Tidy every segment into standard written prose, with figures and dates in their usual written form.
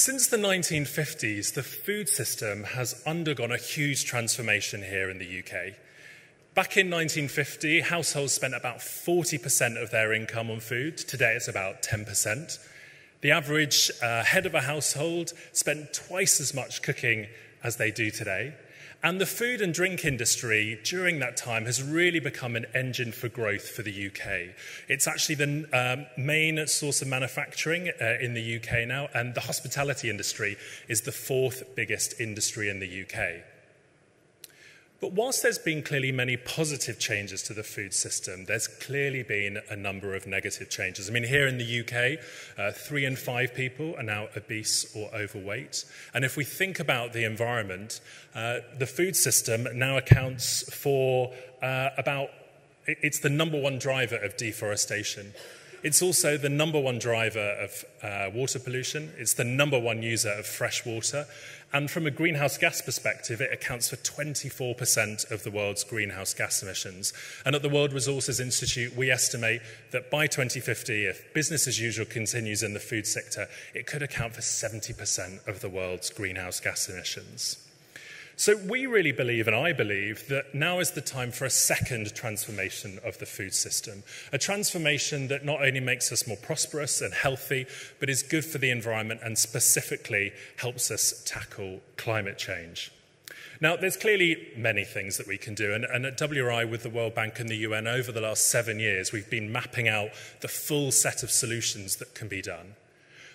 Since the 1950s, the food system has undergone a huge transformation here in the UK. Back in 1950, households spent about 40% of their income on food. Today, it's about 10%. The average head of a household spent twice as much cooking as they do today. And the food and drink industry during that time has really become an engine for growth for the UK. It's actually the main source of manufacturing in the UK now, and the hospitality industry is the fourth biggest industry in the UK. But whilst there's been clearly many positive changes to the food system, there's clearly been a number of negative changes. I mean, here in the UK, 3 in 5 people are now obese or overweight. And if we think about the environment, the food system now accounts for it's the #1 driver of deforestation. It's also the #1 driver of water pollution. It's the #1 user of fresh water. And from a greenhouse gas perspective, it accounts for 24% of the world's greenhouse gas emissions. And at the World Resources Institute, we estimate that by 2050, if business as usual continues in the food sector, it could account for 70% of the world's greenhouse gas emissions. So we really believe, and I believe, that now is the time for a second transformation of the food system. A transformation that not only makes us more prosperous and healthy, but is good for the environment and specifically helps us tackle climate change. Now, there's clearly many things that we can do, and at WRI with the World Bank and the UN over the last 7 years, we've been mapping out the full set of solutions that can be done.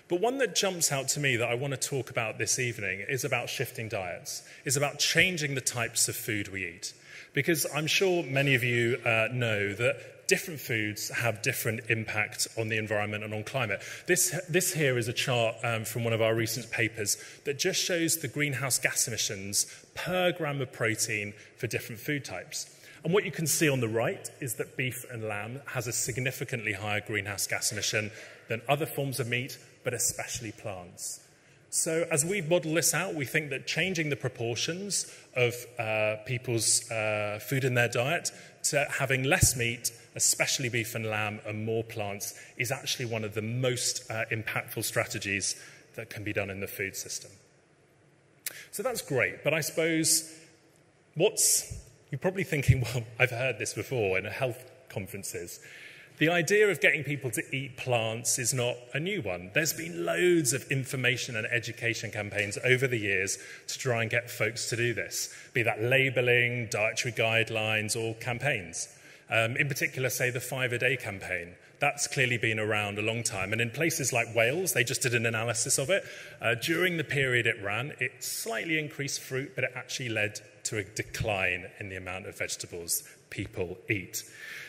But one that jumps out to me that I want to talk about this evening is about shifting diets, is about changing the types of food we eat. Because I'm sure many of you know that different foods have different impacts on the environment and on climate. This here is a chart from one of our recent papers that just shows the greenhouse gas emissions per gram of protein for different food types. And what you can see on the right is that beef and lamb has a significantly higher greenhouse gas emission than other forms of meat, but especially plants. So as we model this out, we think that changing the proportions of people's food in their diet to having less meat, especially beef and lamb, and more plants is actually one of the most impactful strategies that can be done in the food system. So that's great, but I suppose you're probably thinking, well, I've heard this before in health conferences. The idea of getting people to eat plants is not a new one. There's been loads of information and education campaigns over the years to try and get folks to do this, be that labelling, dietary guidelines, or campaigns. In particular, say, the 5-a-day campaign. That's clearly been around a long time. And in places like Wales, they just did an analysis of it. During the period it ran, it slightly increased fruit, but it actually led to a decline in the amount of vegetables people eat.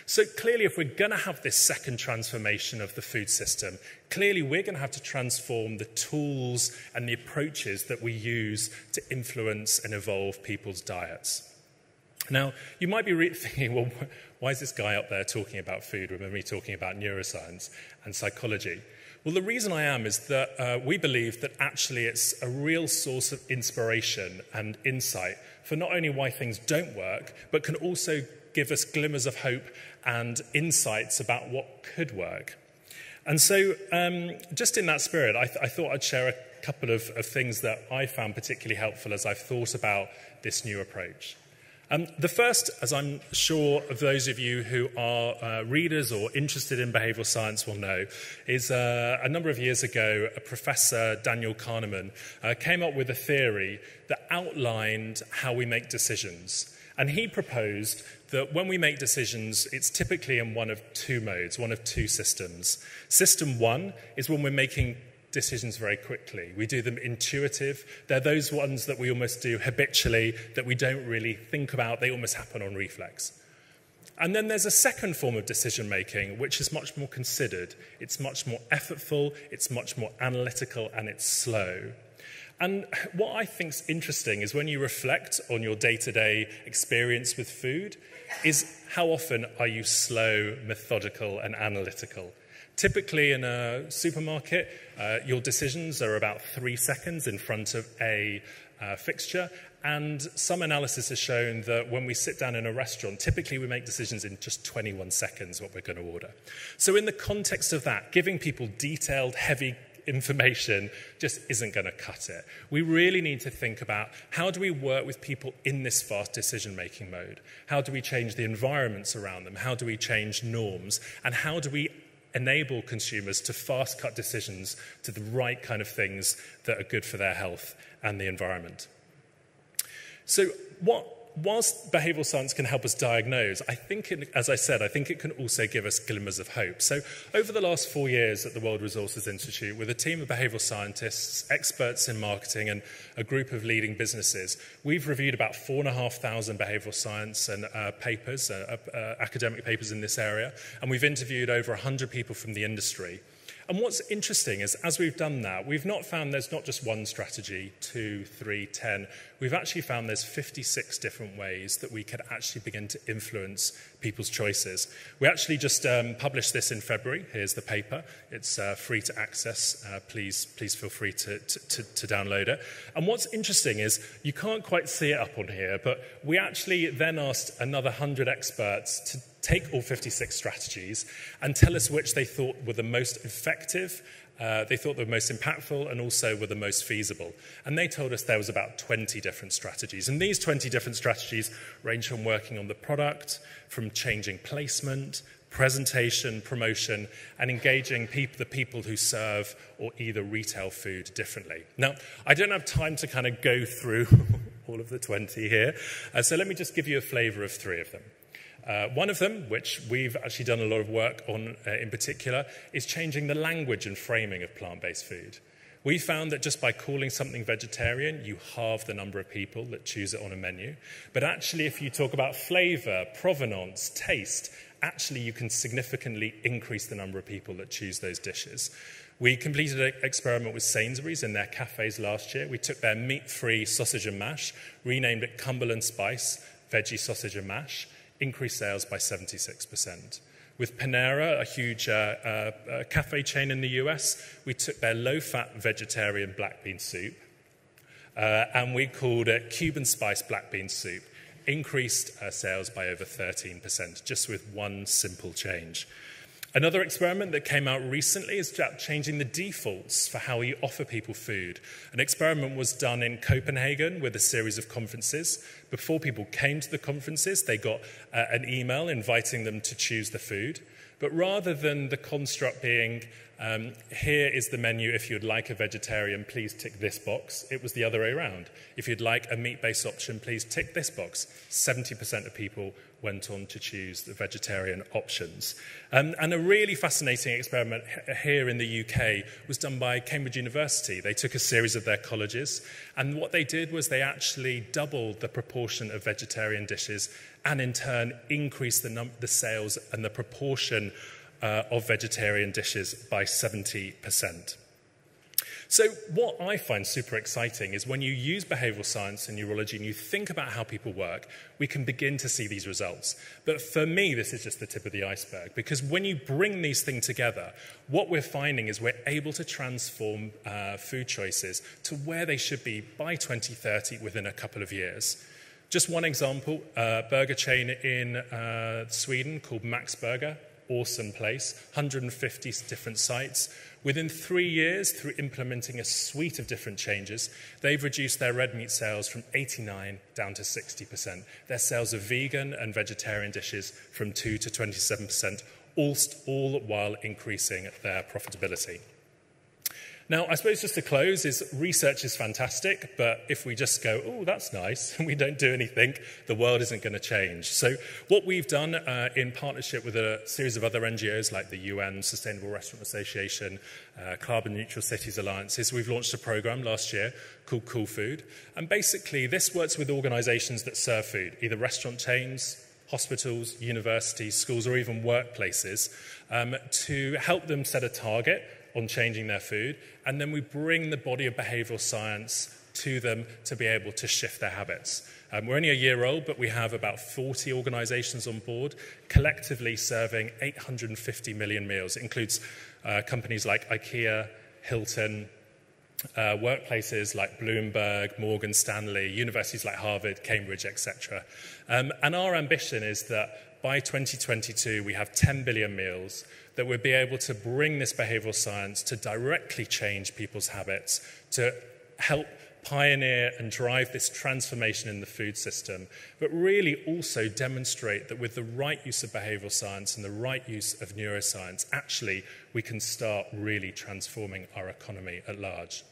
So clearly, if we're going to have this second transformation of the food system, clearly we're going to have to transform the tools and the approaches that we use to influence and evolve people's diets. Now, you might be thinking, well, why is this guy up there talking about food? Remember me talking about neuroscience and psychology? Well, the reason I am is that we believe that actually it's a real source of inspiration and insight for not only why things don't work, but can also give us glimmers of hope and insights about what could work. And so just in that spirit, I thought I'd share a couple of things that I found particularly helpful as I've thought about this new approach. The first, as I'm sure of those of you who are readers or interested in behavioural science will know, is a number of years ago, a professor, Daniel Kahneman, came up with a theory that outlined how we make decisions. And he proposed that when we make decisions, it's typically in one of two modes, one of two systems. System one is when we're making decisions very quickly. We do them intuitive. They're those ones that we almost do habitually, that we don't really think about. They almost happen on reflex. And then there's a second form of decision-making, which is much more considered. It's much more effortful, it's much more analytical, and it's slow. And what I think is interesting is when you reflect on your day-to-day experience with food, is how often are you slow, methodical, and analytical? Typically in a supermarket, your decisions are about 3 seconds in front of a fixture, and some analysis has shown that when we sit down in a restaurant, typically we make decisions in just 21 seconds what we're going to order. So in the context of that, giving people detailed, heavy information just isn't going to cut it. We really need to think about how do we work with people in this fast decision-making mode? How do we change the environments around them? How do we change norms? And how do we enable consumers to fast-cut decisions to the right kind of things that are good for their health and the environment? So whilst behavioural science can help us diagnose, I think, as I said, I think it can also give us glimmers of hope. So over the last 4 years at the World Resources Institute, with a team of behavioural scientists, experts in marketing, and a group of leading businesses, we've reviewed about 4,500 behavioural science and papers, academic papers in this area, and we've interviewed over 100 people from the industry. And what's interesting is, as we've done that, we've not found there's not just one strategy, 2, 3, 10. We've actually found there's 56 different ways that we could actually begin to influence people's choices. We actually just published this in February. Here's the paper. It's free to access. Please feel free to download it. And what's interesting is, you can't quite see it up on here, but we actually then asked another 100 experts to take all 56 strategies and tell us which they thought were the most effective, they thought were the most impactful, and also were the most feasible. And they told us there was about 20 different strategies. And these 20 different strategies range from working on the product, from changing placement, presentation, promotion, and engaging the people who serve or either retail food differently. Now, I don't have time to kind of go through all of the 20 here, so let me just give you a flavour of 3 of them. One of them, which we've actually done a lot of work on in particular, is changing the language and framing of plant-based food. We found that just by calling something vegetarian, you halve the number of people that choose it on a menu. But actually, if you talk about flavour, provenance, taste, actually you can significantly increase the number of people that choose those dishes. We completed an experiment with Sainsbury's in their cafes last year. We took their meat-free sausage and mash, renamed it Cumberland Spice Veggie Sausage and Mash, increased sales by 76%. With Panera, a huge cafe chain in the US, we took their low-fat vegetarian black bean soup and we called it Cuban-spiced black bean soup, increased sales by over 13%, just with one simple change. Another experiment that came out recently is changing the defaults for how you offer people food. An experiment was done in Copenhagen with a series of conferences. Before people came to the conferences, they got an email inviting them to choose the food. But rather than the construct being, here is the menu, if you'd like a vegetarian, please tick this box, it was the other way around. If you'd like a meat-based option, please tick this box. 70% of people went on to choose the vegetarian options. And a really fascinating experiment here in the UK was done by Cambridge University. They took a series of their colleges, and what they did was they actually doubled the proportion of vegetarian dishes and in turn increased the sales and the proportion of vegetarian dishes by 70%. So what I find super exciting is when you use behavioural science and neurology and you think about how people work, we can begin to see these results. But for me, this is just the tip of the iceberg, because when you bring these things together, what we're finding is we're able to transform food choices to where they should be by 2030 within a couple of years. Just one example, a burger chain in Sweden called Max Burger. Awesome place, 150 different sites. Within 3 years, through implementing a suite of different changes, they've reduced their red meat sales from 89% down to 60%. Their sales of vegan and vegetarian dishes from 2% to 27%, all while increasing their profitability. Now, I suppose just to close is research is fantastic, but if we just go, oh, that's nice, and we don't do anything, the world isn't going to change. So what we've done in partnership with a series of other NGOs like the UN Sustainable Restaurant Association, Carbon Neutral Cities Alliance, is we've launched a program last year called Cool Food. And basically, this works with organisations that serve food, either restaurant chains, hospitals, universities, schools, or even workplaces, to help them set a target on changing their food, and then we bring the body of behavioural science to them to be able to shift their habits. We're only a year old, but we have about 40 organisations on board, collectively serving 850 million meals. It includes companies like IKEA, Hilton, workplaces like Bloomberg, Morgan Stanley, universities like Harvard, Cambridge, etc. And our ambition is that by 2022 we have 10 billion meals, that we'll be able to bring this behavioural science to directly change people's habits, to help pioneer and drive this transformation in the food system, but really also demonstrate that with the right use of behavioural science and the right use of neuroscience, actually we can start really transforming our economy at large.